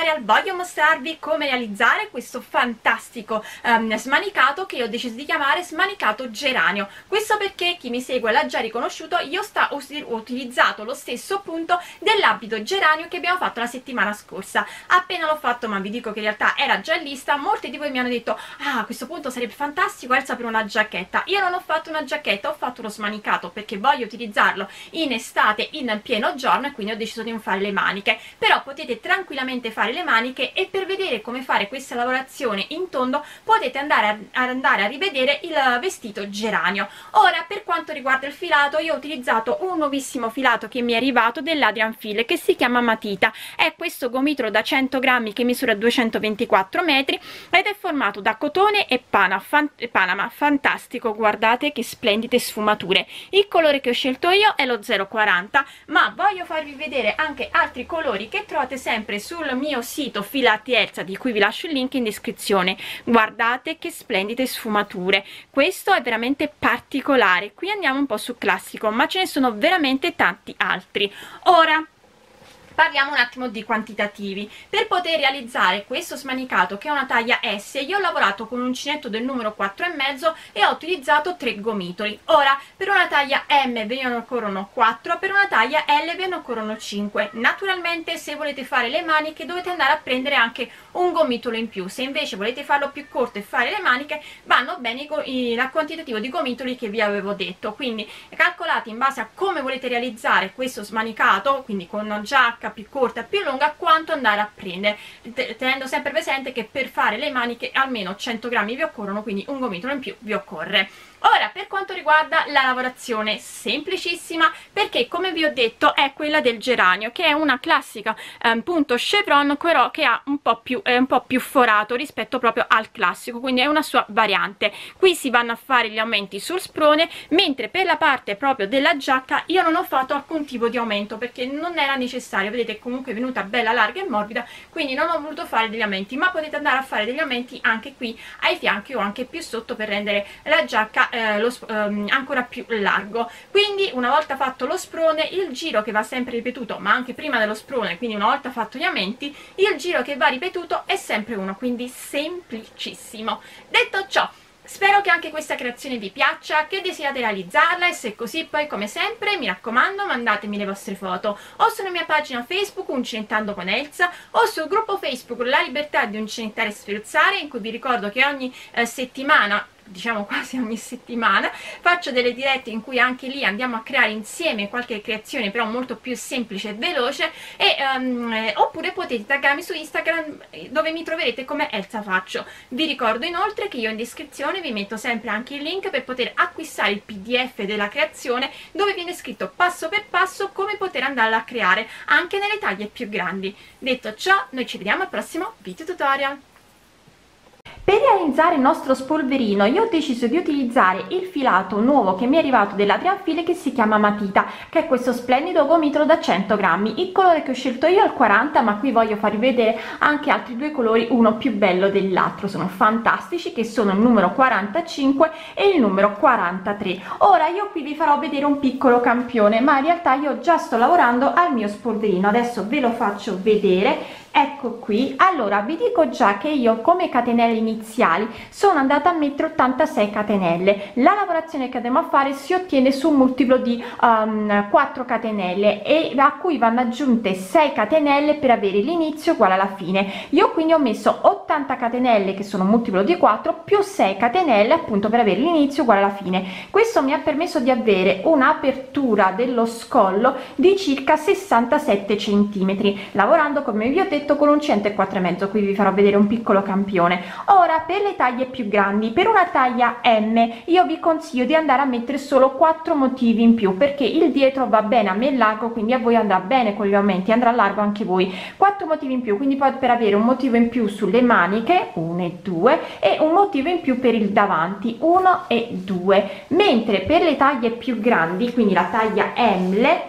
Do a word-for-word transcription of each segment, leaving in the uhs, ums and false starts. tutorial voglio mostrarvi come realizzare questo fantastico um, smanicato che ho deciso di chiamare smanicato geranio. Questo perché chi mi segue l'ha già riconosciuto, io sta, ho, ho utilizzato lo stesso punto dell'abito geranio che abbiamo fatto la settimana scorsa. Appena l'ho fatto, ma vi dico che in realtà era già lista, molti di voi mi hanno detto ah, questo punto sarebbe fantastico Elsa per una giacchetta. Io non ho fatto una giacchetta, ho fatto uno smanicato perché voglio utilizzarlo in estate in pieno giorno e quindi ho deciso di non fare le maniche, però potete tranquillamente fare le maniche. E per vedere come fare questa lavorazione in tondo potete andare a, andare a rivedere il vestito geranio. Ora, per quanto riguarda il filato, io ho utilizzato un nuovissimo filato che mi è arrivato dell'Adrian Fil, che si chiama matita. È questo gomitolo da cento grammi che misura duecentoventiquattro metri ed è formato da cotone e pana, fan, panama. Fantastico, guardate che splendide sfumature. Il colore che ho scelto io è lo zero quaranta, ma voglio farvi vedere anche altri colori che trovate sempre sul mio sito Filati Elsa, di cui vi lascio il link in descrizione. Guardate che splendide sfumature, questo è veramente particolare. Qui andiamo un po' sul classico, ma ce ne sono veramente tanti altri. Ora parliamo un attimo di quantitativi. Per poter realizzare questo smanicato, che è una taglia S, io ho lavorato con un uncinetto del numero quattro e mezzo e ho utilizzato tre gomitoli. Ora, per una taglia M ve ne occorrono quattro, per una taglia L ve ne occorrono cinque. Naturalmente, se volete fare le maniche dovete andare a prendere anche un gomitolo in più. Se invece volete farlo più corto e fare le maniche, vanno bene il quantitativo di gomitoli che vi avevo detto. Quindi calcolate in base a come volete realizzare questo smanicato, quindi con giacca più corta, più lunga, quanto andare a prendere, tenendo sempre presente che per fare le maniche almeno cento grammi vi occorrono, quindi un gomitolo in più vi occorre. Ora, per quanto riguarda la lavorazione, semplicissima, perché come vi ho detto è quella del geranio, che è una classica eh, punto chevron, però che ha un po' più, eh, un po' più forato rispetto proprio al classico, quindi è una sua variante. Qui si vanno a fare gli aumenti sul sprone, mentre per la parte proprio della giacca io non ho fatto alcun tipo di aumento perché non era necessario. Vedete, comunque è venuta bella larga e morbida, quindi non ho voluto fare degli aumenti, ma potete andare a fare degli aumenti anche qui ai fianchi o anche più sotto per rendere la giacca Eh, lo, ehm, ancora più largo. Quindi, una volta fatto lo sprone, il giro che va sempre ripetuto, ma anche prima dello sprone, quindi una volta fatto gli aumenti, il giro che va ripetuto è sempre uno, quindi semplicissimo. Detto ciò, spero che anche questa creazione vi piaccia, che desiderate realizzarla, e se è così poi, come sempre, mi raccomando, mandatemi le vostre foto o sulla mia pagina Facebook Uncinettando con Elsa o sul gruppo Facebook La Libertà di Uncinettare e Sferzare, in cui vi ricordo che ogni eh, settimana, diciamo quasi ogni settimana, faccio delle dirette in cui anche lì andiamo a creare insieme qualche creazione, però molto più semplice e veloce. E, um, eh, oppure potete taggarmi su Instagram, dove mi troverete come Elsa Faccio. Vi ricordo inoltre che io in descrizione vi metto sempre anche il link per poter acquistare il P D F della creazione, dove viene scritto passo per passo come poter andarla a creare anche nelle taglie più grandi. Detto ciò, noi ci vediamo al prossimo video tutorial. Per realizzare il nostro spolverino io ho deciso di utilizzare il filato nuovo che mi è arrivato dell'Adrian Fil, che si chiama matita, che è questo splendido gomitolo da cento grammi. Il colore che ho scelto io è il quaranta, ma qui voglio farvi vedere anche altri due colori, uno più bello dell'altro, sono fantastici, che sono il numero quarantacinque e il numero quarantatré. Ora io qui vi farò vedere un piccolo campione, ma in realtà io già sto lavorando al mio spolverino, adesso ve lo faccio vedere. Ecco qui. Allora, vi dico già che io come catenelle iniziali sono andata a mettere ottantasei catenelle. La lavorazione che andremo a fare si ottiene su un multiplo di um, quattro catenelle, e a cui vanno aggiunte sei catenelle per avere l'inizio uguale alla fine. Io quindi ho messo ottanta catenelle, che sono un multiplo di quattro, più sei catenelle, appunto, per avere l'inizio uguale alla fine. Questo mi ha permesso di avere un'apertura dello scollo di circa sessantasette centimetri, lavorando, come vi ho detto, con un cento e quattro e mezzo. Qui vi farò vedere un piccolo campione. Ora, per le taglie più grandi, per una taglia M io vi consiglio di andare a mettere solo quattro motivi in più, perché il dietro va bene a me il largo, quindi a voi andrà bene con gli aumenti, andrà largo anche voi. Quattro motivi in più, quindi poi per avere un motivo in più sulle maniche, uno e due, e un motivo in più per il davanti, uno e due. Mentre per le taglie più grandi, quindi la taglia M,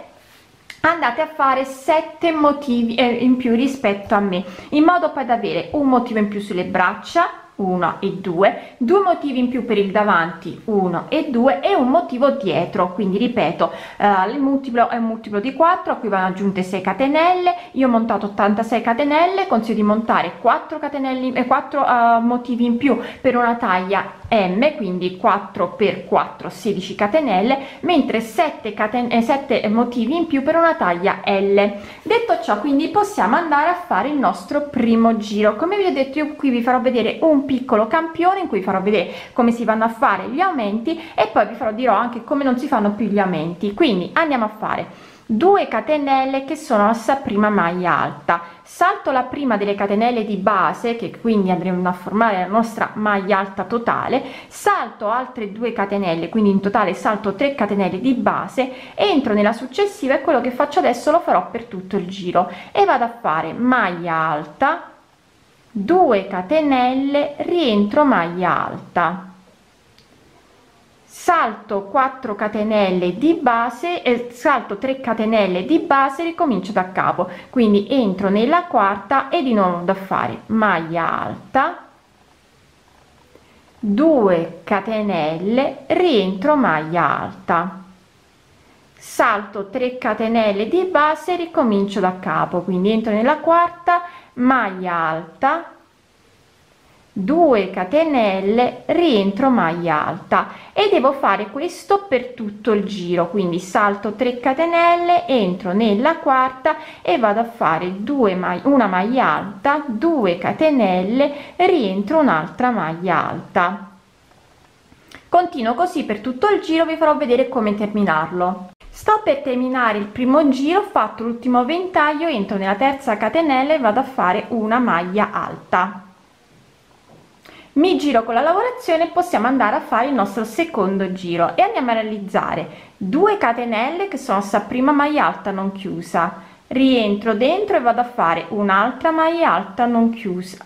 andate a fare sette motivi in più rispetto a me, in modo poi da avere un motivo in più sulle braccia, uno e due, due motivi in più per il davanti uno e due e un motivo dietro, quindi ripeto eh, il multiplo è un multiplo di quattro, a cui vanno aggiunte sei catenelle. Io ho montato ottantasei catenelle, consiglio di montare quattro catenelle e quattro eh, motivi in più per una taglia M, quindi quattro per quattro sedici catenelle, mentre sette, caten sette motivi in più per una taglia L. Detto ciò, quindi possiamo andare a fare il nostro primo giro. Come vi ho detto, io qui vi farò vedere un piccolo campione in cui farò vedere come si vanno a fare gli aumenti e poi vi farò dirò anche come non si fanno più gli aumenti. Quindi andiamo a fare due catenelle che sono la prima maglia alta, salto la prima delle catenelle di base che quindi andremo a formare la nostra maglia alta totale, salto altre due catenelle, quindi in totale salto tre catenelle di base, entro nella successiva e quello che faccio adesso lo farò per tutto il giro e vado a fare maglia alta, due catenelle, rientro maglia alta, salto quattro catenelle di base e eh, salto tre catenelle di base, ricomincio da capo, quindi entro nella quarta e di nuovo da fare maglia alta, due catenelle, rientro maglia alta, salto tre catenelle di base, ricomincio da capo, quindi entro nella quarta, maglia alta, due catenelle, rientro maglia alta e devo fare questo per tutto il giro, quindi salto tre catenelle, entro nella quarta e vado a fare due maglie, una maglia alta, due catenelle, rientro un'altra maglia alta. Continuo così per tutto il giro, vi farò vedere come terminarlo. Sto per terminare il primo giro, ho fatto l'ultimo ventaglio, entro nella terza catenella e vado a fare una maglia alta. Mi giro con la lavorazione e possiamo andare a fare il nostro secondo giro e andiamo a realizzare due catenelle che sono sta prima maglia alta non chiusa, rientro dentro e vado a fare un'altra maglia alta non chiusa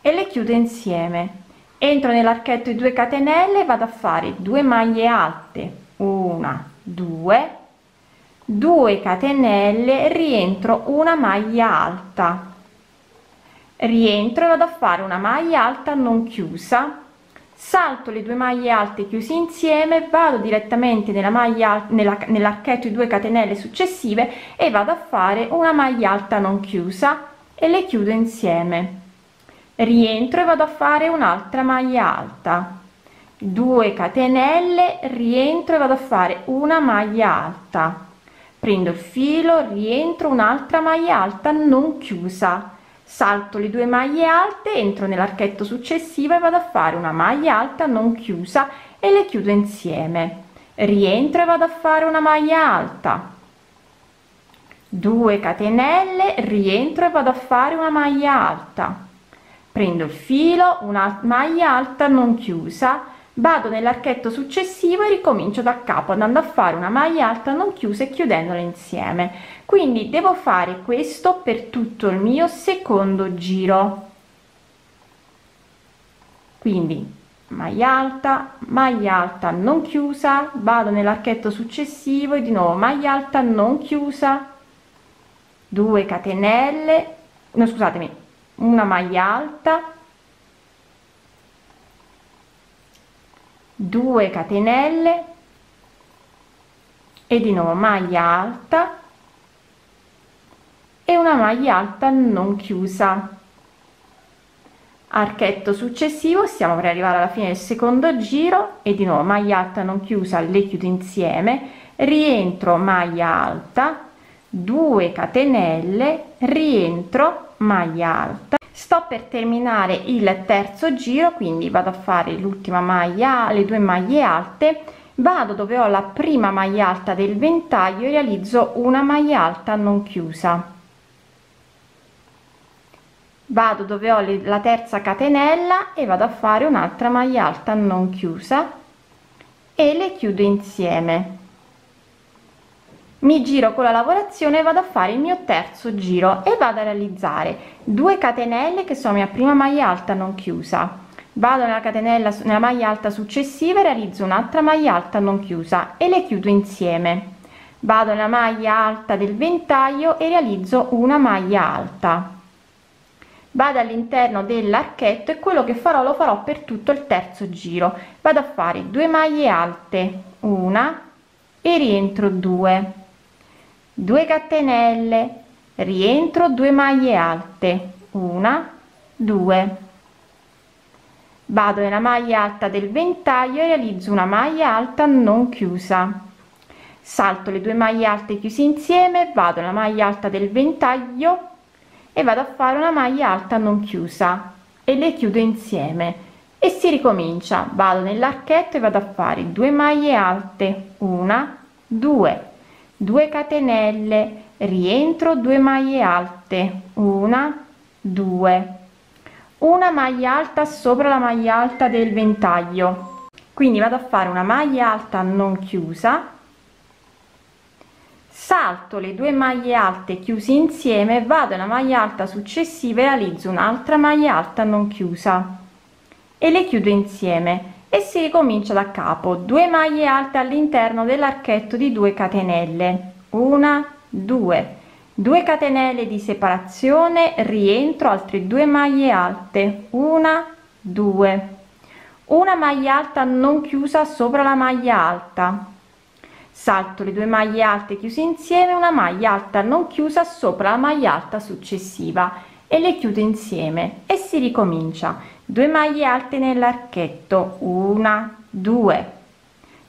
e le chiudo insieme, entro nell'archetto di due catenelle e vado a fare due maglie alte, una due, due catenelle, rientro una maglia alta, rientro e vado a fare una maglia alta non chiusa, salto le due maglie alte chiuse insieme, vado direttamente nella maglia nella, nell'archetto di due catenelle successive e vado a fare una maglia alta non chiusa e le chiudo insieme, rientro e vado a fare un'altra maglia alta, due catenelle, rientro e vado a fare una maglia alta, prendo il filo, rientro un'altra maglia alta non chiusa, salto le due maglie alte, entro nell'archetto successivo e vado a fare una maglia alta non chiusa e le chiudo insieme, rientro e vado a fare una maglia alta, due catenelle, rientro e vado a fare una maglia alta, prendo il filo, una maglia alta non chiusa, vado nell'archetto successivo e ricomincio da capo andando a fare una maglia alta non chiusa e chiudendola insieme. Quindi devo fare questo per tutto il mio secondo giro, quindi maglia alta, maglia alta non chiusa, vado nell'archetto successivo e di nuovo maglia alta non chiusa, due catenelle, no scusatemi, una maglia alta, due catenelle e di nuovo maglia alta e una maglia alta non chiusa, archetto successivo, stiamo per arrivare alla fine del secondo giro e di nuovo maglia alta non chiusa, le chiudo insieme, rientro maglia alta, due catenelle, rientro maglia alta. Sto per terminare il terzo giro, quindi vado a fare l'ultima maglia, le due maglie alte, vado dove ho la prima maglia alta del ventaglio e realizzo una maglia alta non chiusa, vado dove ho le, la terza catenella e vado a fare un'altra maglia alta non chiusa e le chiudo insieme, mi giro con la lavorazione e vado a fare il mio terzo giro e vado a realizzare due catenelle che sono mia prima maglia alta non chiusa, vado nella catenella nella maglia alta successiva e realizzo un'altra maglia alta non chiusa e le chiudo insieme, vado nella maglia alta del ventaglio e realizzo una maglia alta, vado all'interno dell'archetto e quello che farò lo farò per tutto il terzo giro. Vado a fare due maglie alte, una e rientro due, due catenelle, rientro due maglie alte, una, due, vado nella maglia alta del ventaglio e realizzo una maglia alta non chiusa, salto le due maglie alte chiuse insieme, vado nella maglia alta del ventaglio e vado a fare una maglia alta non chiusa e le chiudo insieme e si ricomincia. Vado nell'archetto e vado a fare due maglie alte, una, due, due catenelle, rientro due maglie alte, una, due, una maglia alta sopra la maglia alta del ventaglio, quindi vado a fare una maglia alta non chiusa, salto le due maglie alte chiuse insieme, vado alla maglia alta successiva e realizzo un'altra maglia alta non chiusa e le chiudo insieme e si ricomincia da capo. Due maglie alte all'interno dell'archetto di due catenelle, una, due, due catenelle di separazione, rientro altre due maglie alte, una, due, una maglia alta non chiusa sopra la maglia alta, salto le due maglie alte chiuse insieme, una maglia alta non chiusa sopra la maglia alta successiva e le chiudo insieme e si ricomincia. Due maglie alte nell'archetto, una, due,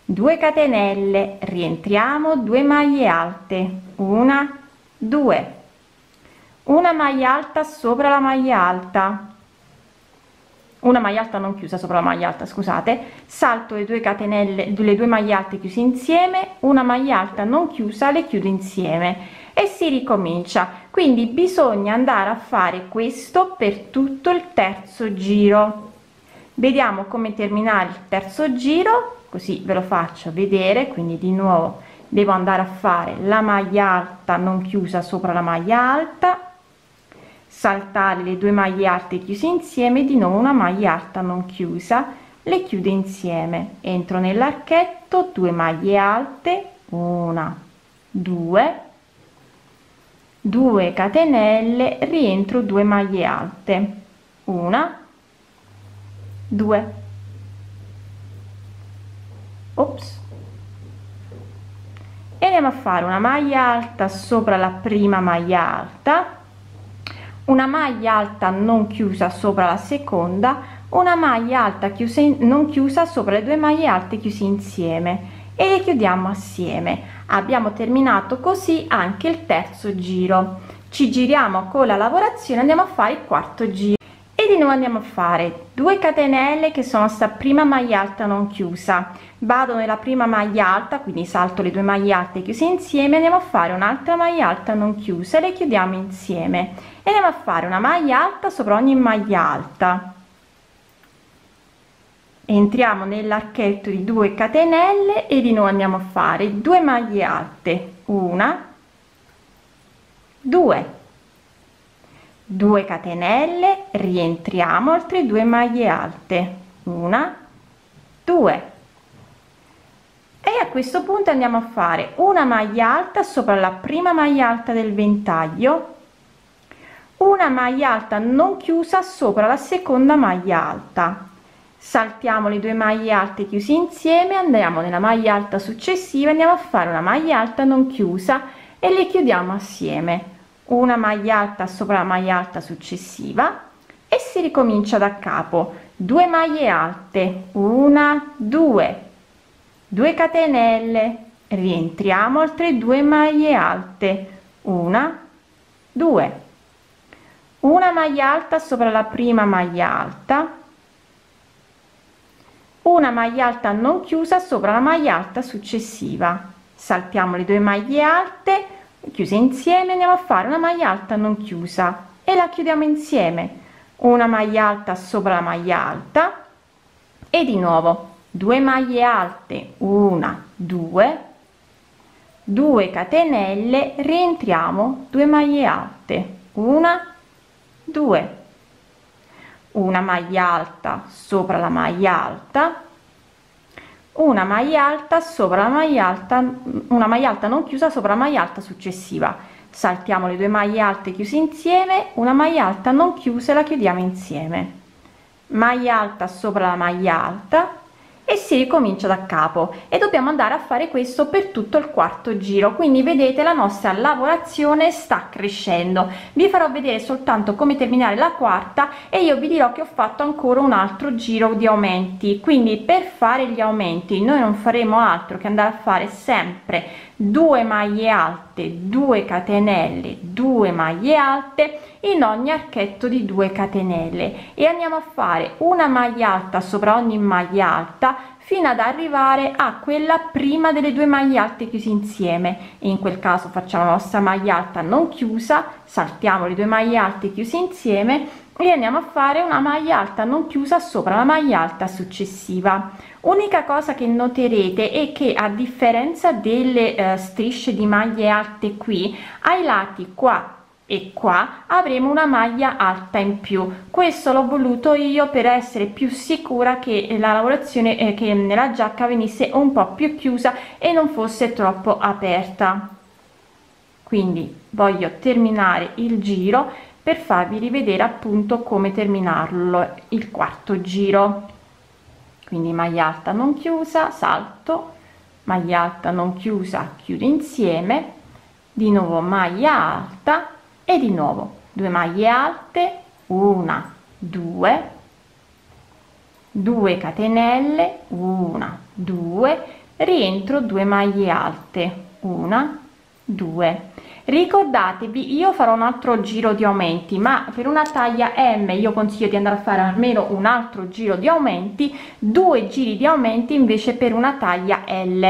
due catenelle, rientriamo due maglie alte, una, due, una maglia alta sopra la maglia alta, una maglia alta non chiusa sopra la maglia alta, scusate, salto le due catenelle, le due maglie alte chiuse insieme, una maglia alta non chiusa, le chiudo insieme e si ricomincia. Quindi bisogna andare a fare questo per tutto il terzo giro. Vediamo come terminare il terzo giro, così ve lo faccio vedere. Quindi di nuovo devo andare a fare la maglia alta non chiusa sopra la maglia alta, saltare le due maglie alte chiuse insieme, di nuovo una maglia alta non chiusa, le chiudo insieme, entro nell'archetto, due maglie alte, una, due, due catenelle, rientro due maglie alte, una, due, ops, e andiamo a fare una maglia alta sopra la prima maglia alta, una maglia alta non chiusa sopra la seconda, una maglia alta chiusa in, non chiusa sopra le due maglie alte chiuse insieme e le chiudiamo assieme. Abbiamo terminato così anche il terzo giro. Ci giriamo con la lavorazione, andiamo a fare il quarto giro e di nuovo andiamo a fare due catenelle che sono sta prima maglia alta non chiusa, vado nella prima maglia alta, quindi salto le due maglie alte chiuse insieme, andiamo a fare un'altra maglia alta non chiusa e le chiudiamo insieme e andiamo a fare una maglia alta sopra ogni maglia alta, entriamo nell'archetto di due catenelle e di nuovo andiamo a fare due maglie alte, una, due, due catenelle, rientriamo altre due maglie alte, una, due, e a questo punto andiamo a fare una maglia alta sopra la prima maglia alta del ventaglio, una maglia alta non chiusa sopra la seconda maglia alta, saltiamo le due maglie alte chiuse insieme, andiamo nella maglia alta successiva, andiamo a fare una maglia alta non chiusa e le chiudiamo assieme, una maglia alta sopra la maglia alta successiva e si ricomincia da capo. Due maglie alte, una, due, due catenelle, rientriamo altre due maglie alte, una, due, una maglia alta sopra la prima maglia alta, una maglia alta non chiusa sopra la maglia alta successiva, saltiamo le due maglie alte chiuse insieme, andiamo a fare una maglia alta non chiusa e la chiudiamo insieme, una maglia alta sopra la maglia alta e di nuovo due maglie alte, una, due, due catenelle, rientriamo due maglie alte, una, due, una maglia alta sopra la maglia alta, una maglia alta sopra la maglia alta, una maglia alta non chiusa sopra la maglia alta successiva, saltiamo le due maglie alte chiuse insieme, una maglia alta non chiusa la chiudiamo insieme, maglia alta sopra la maglia alta e si ricomincia da capo, e dobbiamo andare a fare questo per tutto il quarto giro. Quindi vedete, la nostra lavorazione sta crescendo. Vi farò vedere soltanto come terminare la quarta e io vi dirò che ho fatto ancora un altro giro di aumenti. Quindi per fare gli aumenti noi non faremo altro che andare a fare sempre due maglie alte, due catenelle, due maglie alte in ogni archetto di due catenelle, e andiamo a fare una maglia alta sopra ogni maglia alta fino ad arrivare a quella prima delle due maglie alte chiuse insieme. In quel caso facciamo la nostra maglia alta non chiusa, saltiamo le due maglie alte chiuse insieme e andiamo a fare una maglia alta non chiusa sopra la maglia alta successiva. Unica cosa che noterete è che, a differenza delle eh, strisce di maglie alte qui, ai lati qua e qua avremo una maglia alta in più. Questo l'ho voluto io per essere più sicura che la lavorazione eh, che nella giacca venisse un po' più chiusa e non fosse troppo aperta. Quindi voglio terminare il giro per farvi rivedere appunto come terminarlo, il quarto giro. Quindi maglia alta non chiusa, salto, maglia alta non chiusa, chiudo insieme, di nuovo maglia alta e di nuovo due maglie alte, una, due, due catenelle, una, due, rientro due maglie alte, una, due. Ricordatevi, io farò un altro giro di aumenti, ma per una taglia M io consiglio di andare a fare almeno un altro giro di aumenti, due giri di aumenti invece per una taglia L.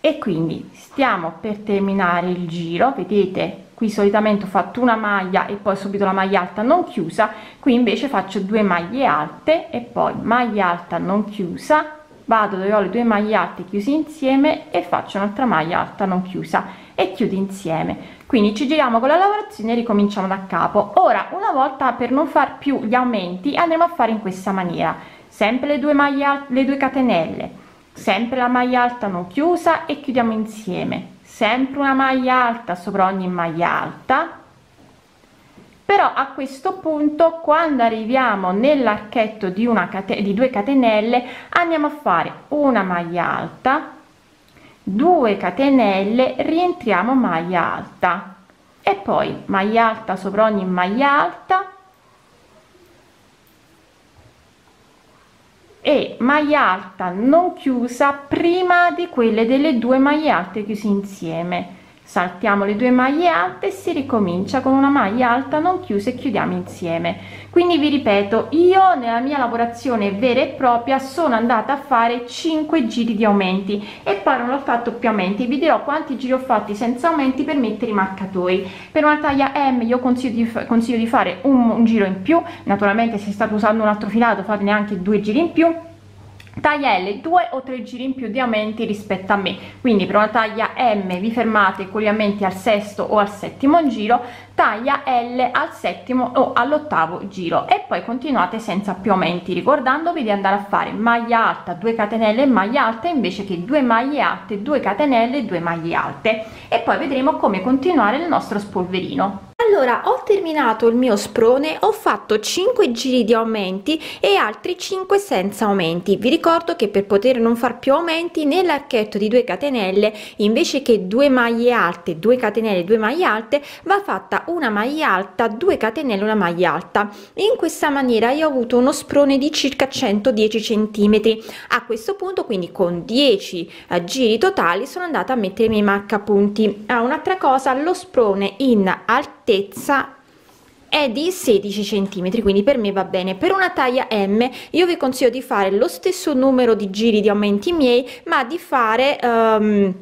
E quindi stiamo per terminare il giro, vedete, qui solitamente ho fatto una maglia e poi subito la maglia alta non chiusa, qui invece faccio due maglie alte e poi maglia alta non chiusa, vado dove ho le due maglie alte chiuse insieme e faccio un'altra maglia alta non chiusa e chiudo insieme. Quindi ci giriamo con la lavorazione e ricominciamo da capo. Ora, una volta, per non far più gli aumenti, andremo a fare in questa maniera: sempre le due maglie alte, le due catenelle, sempre la maglia alta non chiusa e chiudiamo insieme, sempre una maglia alta sopra ogni maglia alta. Però a questo punto, quando arriviamo nell'archetto di una catena di due catenelle, andiamo a fare una maglia alta, due catenelle, rientriamo maglia alta e poi maglia alta sopra ogni maglia alta e maglia alta non chiusa prima di quelle delle due maglie alte chiuse insieme. Saltiamo le due maglie alte e si ricomincia con una maglia alta non chiusa e chiudiamo insieme. Quindi vi ripeto, io nella mia lavorazione vera e propria sono andata a fare cinque giri di aumenti e poi non ho fatto più aumenti. Vi dirò quanti giri ho fatti senza aumenti per mettere i marcatori. Per una taglia M io consiglio di, consiglio di fare un, un giro in più, naturalmente se state usando un altro filato fate neanche due giri in più. Taglia L, due o tre giri in più di aumenti rispetto a me. Quindi per una taglia M vi fermate con gli aumenti al sesto o al settimo giro, taglia L al settimo o all'ottavo giro, e poi continuate senza più aumenti, ricordandovi di andare a fare maglia alta, due catenelle, maglia alta invece che due maglie alte, due catenelle, due maglie alte. E poi vedremo come continuare il nostro spolverino. Allora, ho terminato il mio sprone, ho fatto cinque giri di aumenti e altri cinque senza aumenti. Vi ricordo che per poter non far più aumenti, nell'archetto di due catenelle, invece che due maglie alte, due catenelle, due maglie alte, va fatta una maglia alta, due catenelle, una maglia alta. In questa maniera io ho avuto uno sprone di circa centodieci centimetri. A questo punto, quindi con dieci giri totali, sono andata a mettere i miei marcapunti. Ah, un'altra cosa, lo sprone in altezza è di sedici centimetri, quindi per me va bene. Per una taglia M io vi consiglio di fare lo stesso numero di giri di aumenti miei, ma di fare um,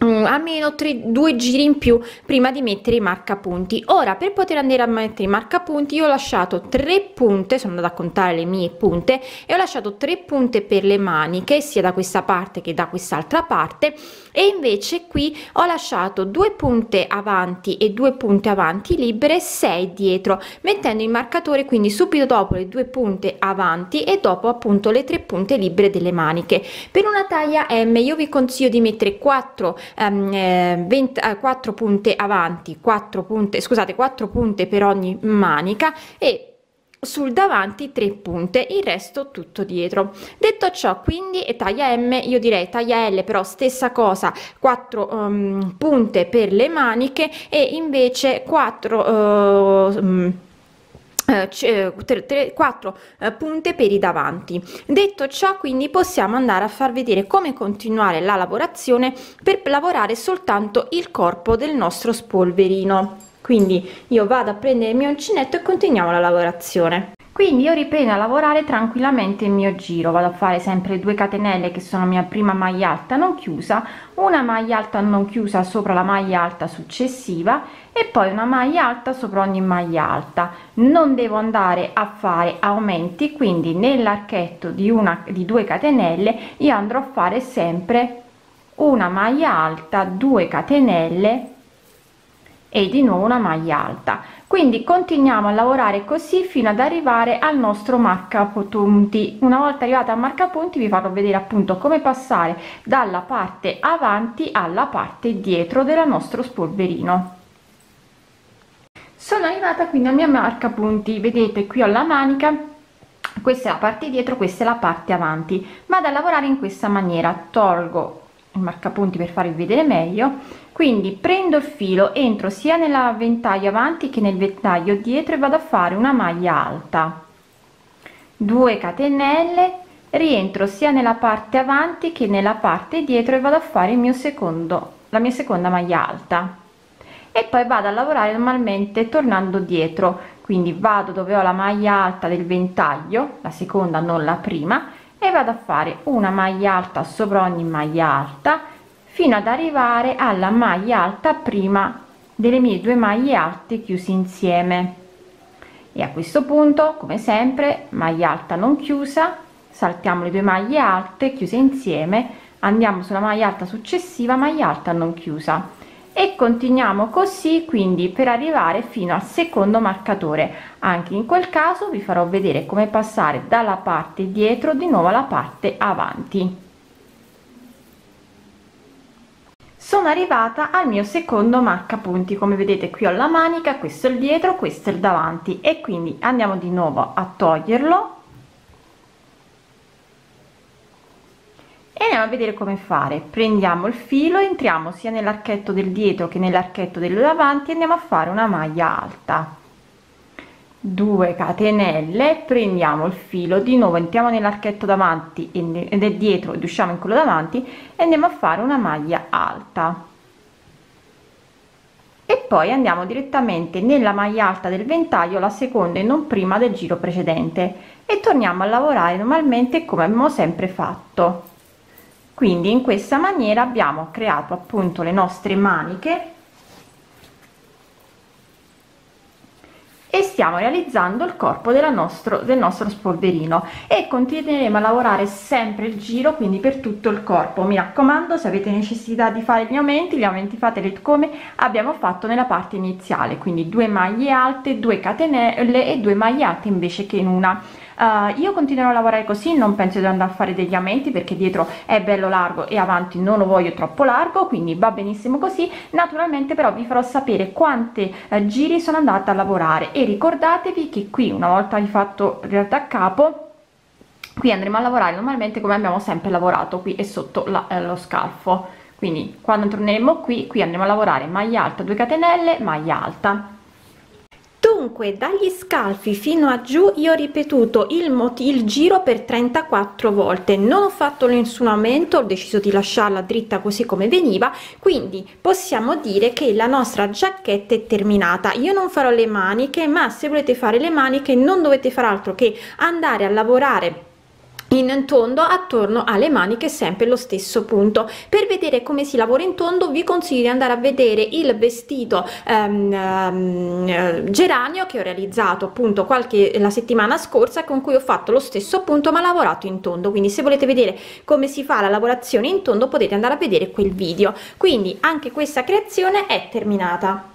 almeno tre, due giri in più prima di mettere i marcapunti. Ora, per poter andare a mettere i marcapunti, io ho lasciato tre punte, sono andata a contare le mie punte e ho lasciato tre punte per le maniche, sia da questa parte che da quest'altra parte, e invece qui ho lasciato due punte avanti e due punte avanti libere, sei dietro, mettendo il marcatore quindi subito dopo le due punte avanti e dopo appunto le tre punte libere delle maniche. Per una taglia M io vi consiglio di mettere quattro ehm, eh, venti, eh, quattro punte avanti, quattro punte, scusate, quattro punte per ogni manica e sul davanti tre punte, il resto tutto dietro. Detto ciò, quindi taglia M, io direi taglia L, però stessa cosa, quattro um, punte per le maniche e invece quattro uh, um, quattro punte per i davanti. Detto ciò, quindi possiamo andare a far vedere come continuare la lavorazione per lavorare soltanto il corpo del nostro spolverino. Quindi io vado a prendere il mio uncinetto e continuiamo la lavorazione. Quindi io riprendo a lavorare tranquillamente il mio giro, vado a fare sempre due catenelle che sono mia prima maglia alta non chiusa, una maglia alta non chiusa sopra la maglia alta successiva e poi una maglia alta sopra ogni maglia alta. Non devo andare a fare aumenti, quindi nell'archetto di una di due catenelle io andrò a fare sempre una maglia alta, due catenelle e di nuovo una maglia alta. Quindi continuiamo a lavorare così fino ad arrivare al nostro marcapunti. Una volta arrivata al marcapunti vi farò vedere appunto come passare dalla parte avanti alla parte dietro del nostro spolverino. Sono arrivata quindi al mio marcapunti, vedete qui ho la manica, questa è la parte dietro, questa è la parte avanti. Vado a lavorare in questa maniera, tolgo il marcapunti per farvi vedere meglio. Quindi prendo il filo, entro sia nel ventaglio avanti che nel ventaglio dietro e vado a fare una maglia alta, due catenelle, rientro sia nella parte avanti che nella parte dietro e vado a fare il mio secondo, la mia seconda maglia alta e poi vado a lavorare normalmente tornando dietro. Quindi vado dove ho la maglia alta del ventaglio, la seconda non la prima, e vado a fare una maglia alta sopra ogni maglia alta fino ad arrivare alla maglia alta prima delle mie due maglie alte chiuse insieme. E a questo punto, come sempre, maglia alta non chiusa, saltiamo le due maglie alte chiuse insieme, andiamo sulla maglia alta successiva, maglia alta non chiusa e continuiamo così, quindi per arrivare fino al secondo marcatore. Anche in quel caso vi farò vedere come passare dalla parte dietro di nuovo alla parte avanti. Sono arrivata al mio secondo marcapunti, come vedete qui ho la manica, questo è il dietro, questo è il davanti e quindi andiamo di nuovo a toglierlo e andiamo a vedere come fare. Prendiamo il filo, entriamo sia nell'archetto del dietro che nell'archetto del davanti e andiamo a fare una maglia alta, due catenelle, prendiamo il filo, di nuovo entriamo nell'archetto davanti e del dietro ed usciamo in quello davanti e andiamo a fare una maglia alta e poi andiamo direttamente nella maglia alta del ventaglio, la seconda e non prima del giro precedente, e torniamo a lavorare normalmente come abbiamo sempre fatto. Quindi in questa maniera abbiamo creato appunto le nostre maniche e stiamo realizzando il corpo della nostro, del nostro spolverino e continueremo a lavorare sempre il giro, quindi per tutto il corpo. Mi raccomando, se avete necessità di fare gli aumenti, gli aumenti fateli come abbiamo fatto nella parte iniziale, quindi due maglie alte, due catenelle e due maglie alte invece che in una. Uh, io continuerò a lavorare così, non penso di andare a fare degli aumenti perché dietro è bello largo e avanti non lo voglio troppo largo, quindi va benissimo così. Naturalmente però vi farò sapere quante uh, giri sono andata a lavorare e ricordatevi che qui, una volta fatto il rattaccapo, qui andremo a lavorare normalmente come abbiamo sempre lavorato qui e sotto la, eh, lo scalfo. Quindi quando torneremo qui, qui andremo a lavorare maglia alta, due catenelle, maglia alta. Dunque dagli scalfi fino a giù io ho ripetuto il, il giro per trentaquattro volte, non ho fatto nessun aumento, ho deciso di lasciarla dritta così come veniva, quindi possiamo dire che la nostra giacchetta è terminata. Io non farò le maniche, ma se volete fare le maniche non dovete fare altro che andare a lavorare in tondo attorno alle maniche, sempre lo stesso punto. Per vedere come si lavora in tondo vi consiglio di andare a vedere il vestito ehm, ehm, geranio che ho realizzato appunto qualche la settimana scorsa, con cui ho fatto lo stesso punto ma lavorato in tondo, quindi se volete vedere come si fa la lavorazione in tondo potete andare a vedere quel video. Quindi anche questa creazione è terminata.